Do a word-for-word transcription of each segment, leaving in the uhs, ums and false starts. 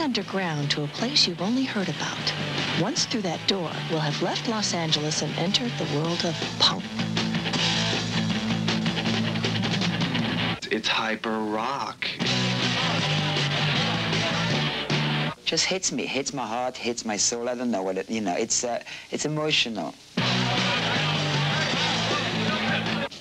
going underground to a place you've only heard about. Once through that door, we'll have left Los Angeles and entered the world of punk. It's hyper rock. Just hits me, hits my heart, hits my soul. I don't know what it, you know, it's, uh, it's emotional.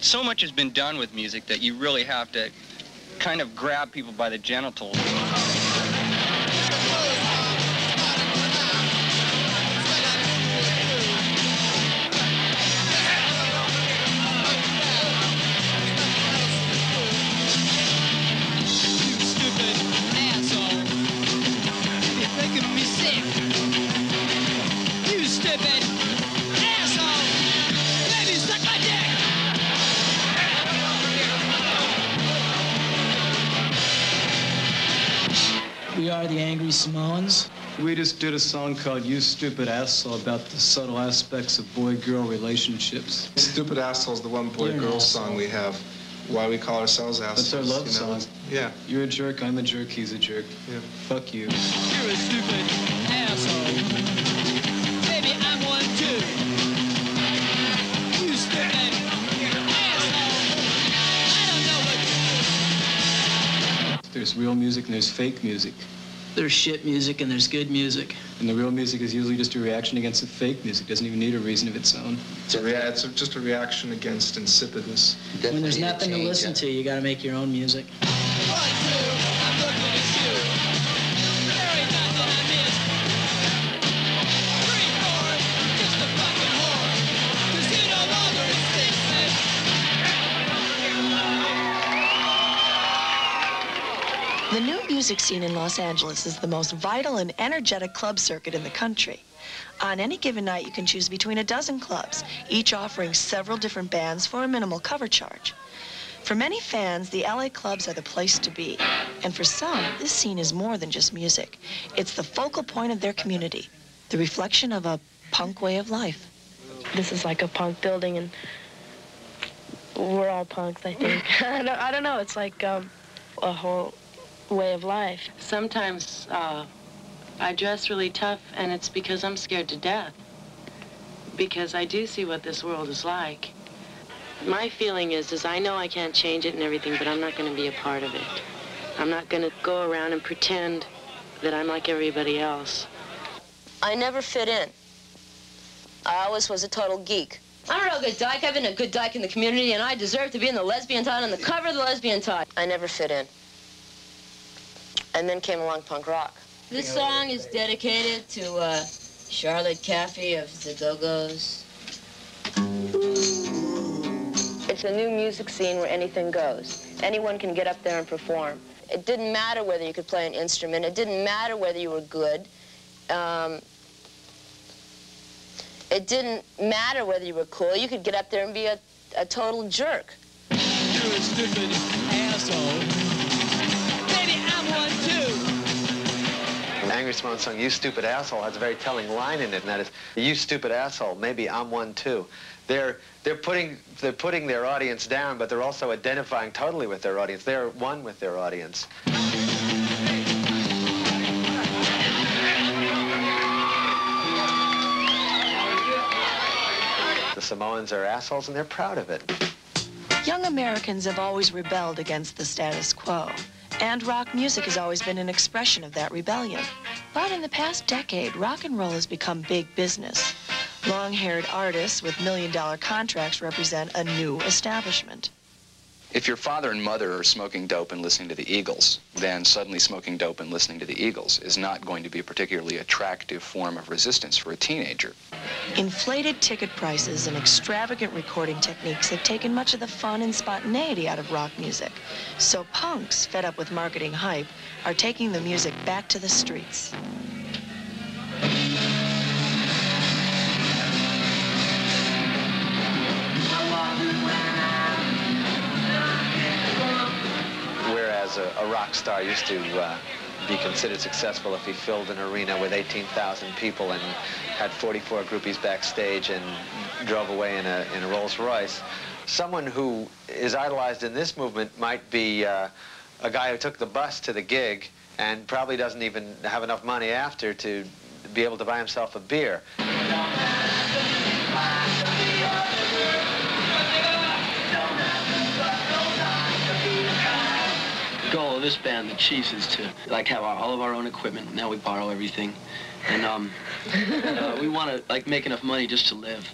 So much has been done with music that you really have to kind of grab people by the genitals. We are the Angry Samoans. We just did a song called You Stupid Asshole about the subtle aspects of boy-girl relationships. Stupid Asshole is the one boy-girl song we have. Why we call ourselves assholes. That's our love you know? song. Yeah. You're a jerk, I'm a jerk, he's a jerk. Yeah. Fuck you. You're a stupid asshole. Baby, I'm one too. You stupid. There's real music and there's fake music. There's shit music and there's good music. And the real music is usually just a reaction against the fake music. It doesn't even need a reason of its own. It's, a rea it's a, just a reaction against insipidness. Definitely when there's nothing to listen to, you gotta make your own music. One, two, I'm looking at you. There ain't nothing I miss. Three, four, just a fucking whore. Cause you no longer exist, man. The new music scene in Los Angeles is the most vital and energetic club circuit in the country. On any given night, you can choose between a dozen clubs, each offering several different bands for a minimal cover charge. For many fans, the L A clubs are the place to be. And for some, this scene is more than just music. It's the focal point of their community, the reflection of a punk way of life. This is like a punk building, and we're all punks, I think. I, don't, I don't know, it's like um, a whole way of life. Sometimes uh, I dress really tough, and it's because I'm scared to death, because I do see what this world is like. My feeling is, is I know I can't change it and everything, but I'm not going to be a part of it. I'm not going to go around and pretend that I'm like everybody else. I never fit in. I always was a total geek. I'm a real good dyke. I've been a good dyke in the community, and I deserve to be in the Lesbian Tide on the cover of the Lesbian Tide. I never fit in. And then came along punk rock. This song is dedicated to uh, Charlotte Caffey of the Go-Go's. It's a new music scene where anything goes. Anyone can get up there and perform. It didn't matter whether you could play an instrument. It didn't matter whether you were good. Um, it didn't matter whether you were cool. You could get up there and be a, a total jerk. You're a stupid asshole. Angry Samoan song, You Stupid Asshole, has a very telling line in it, and that is, you stupid asshole, maybe I'm one too. They're, they're, putting, they're putting their audience down, but they're also identifying totally with their audience. They're one with their audience. The Samoans are assholes, and they're proud of it. Young Americans have always rebelled against the status quo. And rock music has always been an expression of that rebellion. But in the past decade, rock and roll has become big business. Long-haired artists with million-dollar contracts represent a new establishment. If your father and mother are smoking dope and listening to the Eagles, then suddenly smoking dope and listening to the Eagles is not going to be a particularly attractive form of resistance for a teenager. Inflated ticket prices and extravagant recording techniques have taken much of the fun and spontaneity out of rock music. So punks, fed up with marketing hype, are taking the music back to the streets. A, a rock star used to uh, be considered successful if he filled an arena with eighteen thousand people and had forty-four groupies backstage and drove away in a, in a Rolls Royce. Someone who is idolized in this movement might be uh, a guy who took the bus to the gig and probably doesn't even have enough money after to be able to buy himself a beer. Goal of this band, the Chiefs, is to like have our, all of our own equipment. Now we borrow everything, and um, and, uh, we want to like make enough money just to live.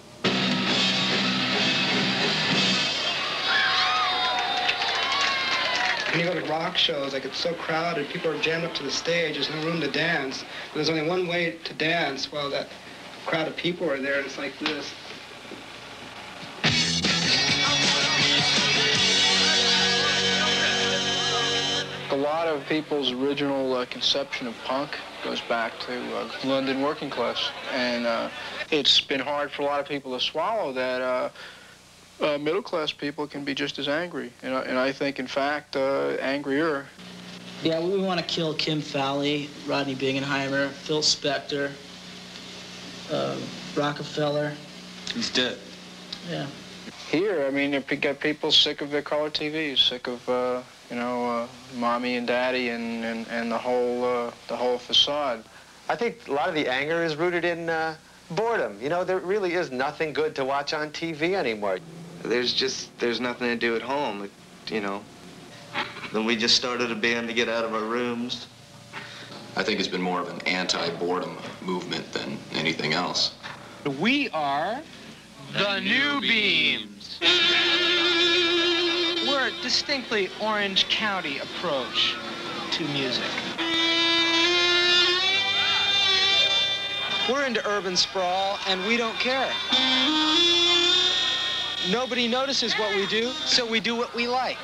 When you go to rock shows, like it's so crowded, people are jammed up to the stage. There's no room to dance. And there's only one way to dance while that crowd of people are there, and it's like this. A lot of people's original uh, conception of punk goes back to uh, London working class, and uh, it's been hard for a lot of people to swallow that uh, uh, middle-class people can be just as angry, and, uh, and I think, in fact, uh, angrier. Yeah, we want to kill Kim Fowley, Rodney Bingenheimer, Phil Spector, uh, Rockefeller. He's dead. Yeah. Here, I mean, you got people sick of their color T Vs, sick of, uh, you know, uh, mommy and daddy and, and, and the whole uh, the whole facade. I think a lot of the anger is rooted in uh, boredom. You know, there really is nothing good to watch on T V anymore. There's just, there's nothing to do at home, you know. Then we just started a band to get out of our rooms. I think it's been more of an anti-boredom movement than anything else. We are the New Beams. We're a distinctly Orange County approach to music. We're into urban sprawl, and we don't care. Nobody notices what we do, so we do what we like.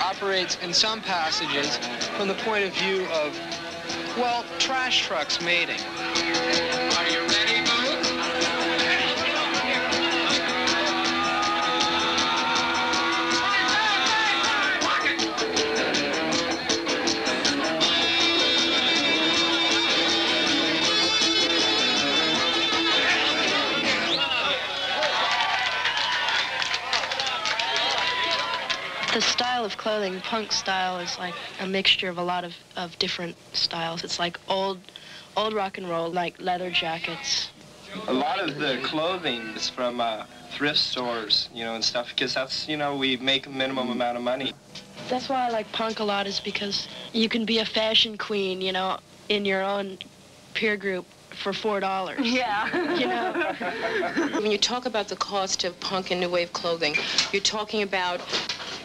Operates in some passages from the point of view of, well, trash trucks mating. Are you ready, Boo? The style of clothing, punk style, is like a mixture of a lot of, of different styles. It's like old old rock and roll, like leather jackets. A lot of the clothing is from uh, thrift stores, you know, and stuff, because that's, you know, we make a minimum amount of money. That's why I like punk a lot, is because you can be a fashion queen, you know, in your own peer group for four dollars. Yeah. You know? When you talk about the cost of punk and new wave clothing, you're talking about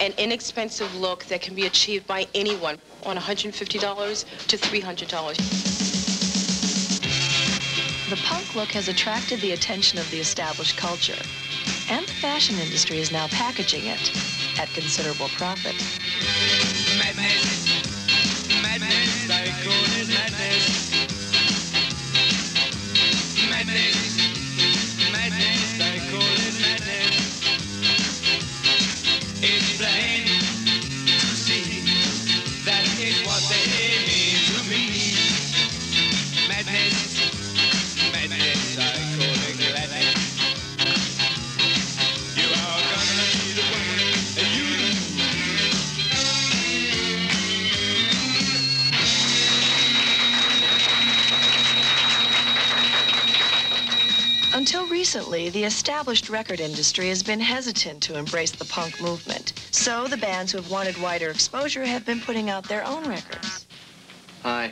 an inexpensive look that can be achieved by anyone on one hundred fifty dollars to three hundred dollars. The punk look has attracted the attention of the established culture, and the fashion industry is now packaging it at considerable profit. Madness. Madness. Madness. Madness. Madness. Until recently, the established record industry has been hesitant to embrace the punk movement. So the bands who have wanted wider exposure have been putting out their own records. Hi,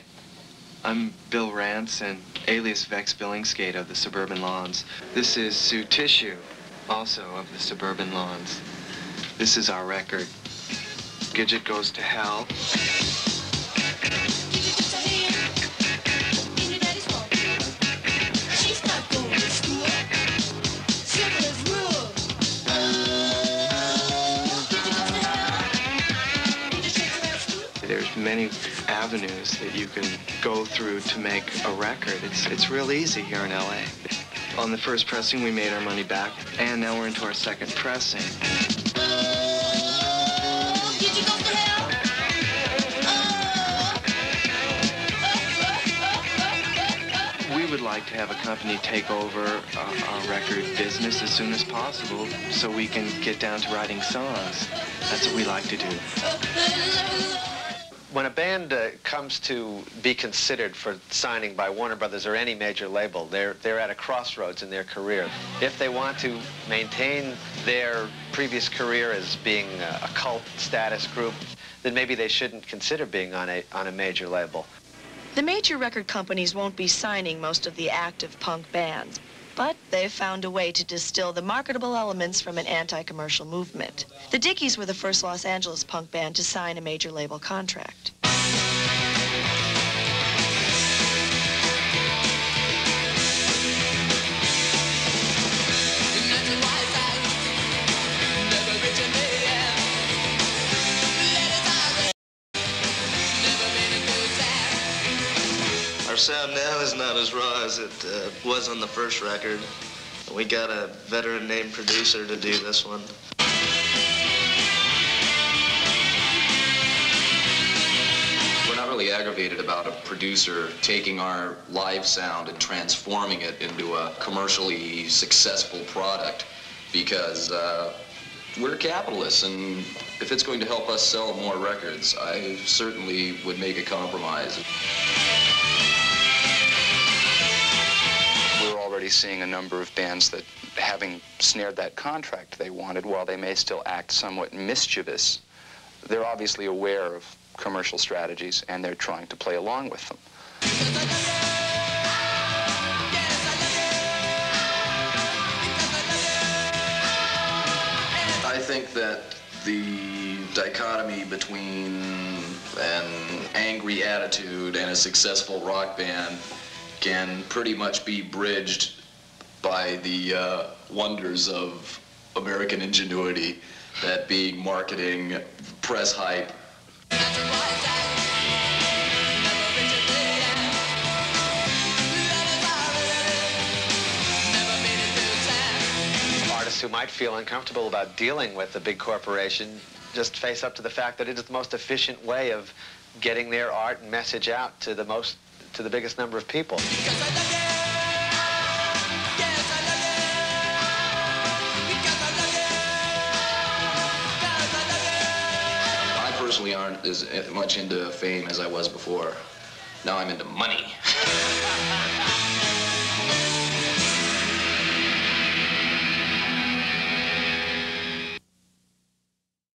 I'm Bill Rance, and alias Vex Billingsgate of the Suburban Lawns. This is Sue Tissue, also of the Suburban Lawns. This is our record, Gidget Goes to Hell. There's many avenues that you can go through to make a record. It's, it's real easy here in L A. On the first pressing, we made our money back, and now we're into our second pressing. Like to have a company take over uh, our record business as soon as possible so we can get down to writing songs. That's what we like to do. When a band uh, comes to be considered for signing by Warner Brothers or any major label, they're, they're at a crossroads in their career. If they want to maintain their previous career as being a, a cult status group, then maybe they shouldn't consider being on a, on a major label. The major record companies won't be signing most of the active punk bands, but they've found a way to distill the marketable elements from an anti-commercial movement. The Dickies were the first Los Angeles punk band to sign a major label contract. Sound now is not as raw as it uh, was on the first record. We got a veteran named producer to do this one. We're not really aggravated about a producer taking our live sound and transforming it into a commercially successful product, because uh, we're capitalists, and if it's going to help us sell more records, I certainly would make a compromise. Seeing a number of bands that, having snared that contract they wanted, while they may still act somewhat mischievous, they're obviously aware of commercial strategies and they're trying to play along with them. I think that the dichotomy between an angry attitude and a successful rock band can pretty much be bridged by the uh, wonders of American ingenuity, that being marketing, press hype. Artists who might feel uncomfortable about dealing with the big corporation just face up to the fact that it is the most efficient way of getting their art and message out to the most to the biggest number of people. I personally aren't as much into fame as I was before. Now I'm into money.